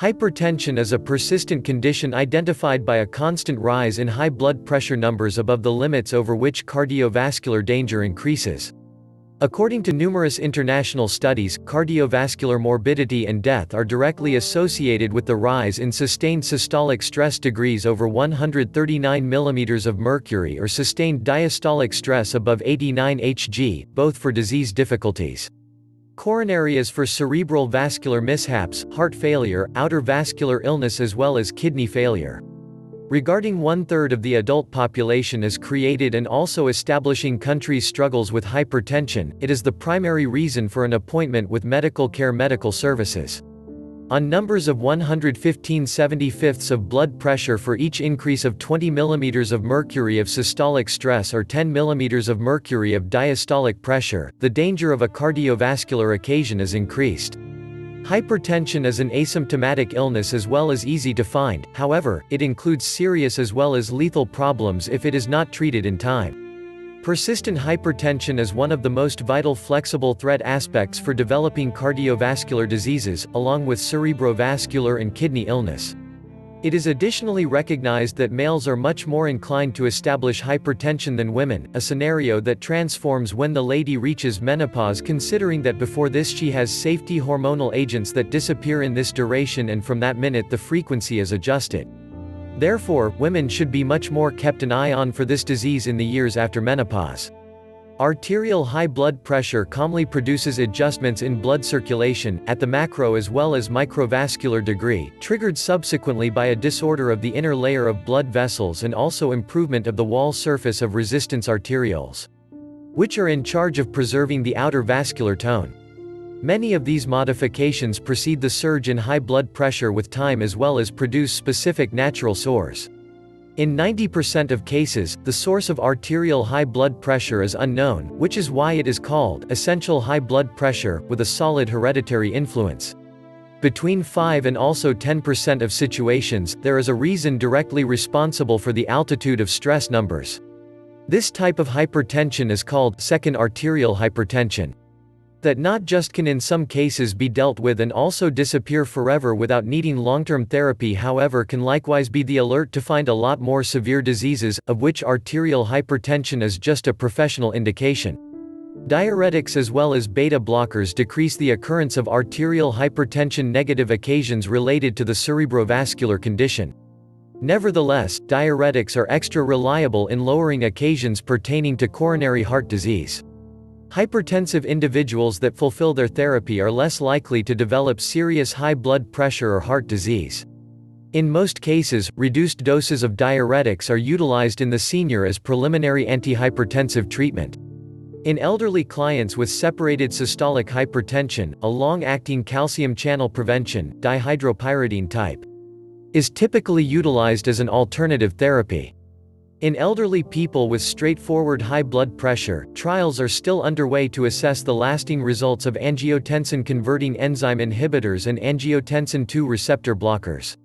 Hypertension is a persistent condition identified by a constant rise in high blood pressure numbers above the limits over which cardiovascular danger increases. According to numerous international studies, cardiovascular morbidity and death are directly associated with the rise in sustained systolic stress degrees over 139 mm of mercury or sustained diastolic stress above 89 Hg, both for disease difficulties. Coronary is for cerebral vascular mishaps, heart failure, outer vascular illness as well as kidney failure. Regarding one-third of the adult population is created and also establishing countries' struggles with hypertension, it is the primary reason for an appointment with medical care medical services. On numbers of 115/75 of blood pressure for each increase of 20 mm of mercury of systolic stress or 10 mm of mercury of diastolic pressure, the danger of a cardiovascular occasion is increased. Hypertension is an asymptomatic illness as well as easy to find, however, it includes serious as well as lethal problems if it is not treated in time. Persistent hypertension is one of the most vital flexible threat aspects for developing cardiovascular diseases, along with cerebrovascular and kidney illness. It is additionally recognized that males are much more inclined to establish hypertension than women, a scenario that transforms when the lady reaches menopause, considering that before this she has safety hormonal agents that disappear in this duration, and from that minute the frequency is adjusted. Therefore, women should be much more kept an eye on for this disease in the years after menopause. Arterial high blood pressure commonly produces adjustments in blood circulation, at the macro as well as microvascular degree, triggered subsequently by a disorder of the inner layer of blood vessels and also improvement of the wall surface of resistance arterioles, which are in charge of preserving the outer vascular tone. Many of these modifications precede the surge in high blood pressure with time as well as produce specific natural sores. In 90% of cases, the source of arterial high blood pressure is unknown, which is why it is called essential high blood pressure, with a solid hereditary influence. Between 5 and also 10% of situations, there is a reason directly responsible for the altitude of stress numbers. This type of hypertension is called second arterial hypertension. That not just can in some cases be dealt with and also disappear forever without needing long-term therapy, however, can likewise be the alert to find a lot more severe diseases, of which arterial hypertension is just a professional indication. Diuretics as well as beta blockers decrease the occurrence of arterial hypertension negative occasions related to the cerebrovascular condition. Nevertheless, diuretics are extra reliable in lowering occasions pertaining to coronary heart disease. Hypertensive individuals that fulfill their therapy are less likely to develop serious high blood pressure or heart disease. In most cases, reduced doses of diuretics are utilized in the senior as preliminary antihypertensive treatment. In elderly clients with separated systolic hypertension, a long-acting calcium channel prevention, dihydropyridine type, is typically utilized as an alternative therapy. In elderly people with straightforward high blood pressure, trials are still underway to assess the lasting results of angiotensin-converting enzyme inhibitors and angiotensin II receptor blockers.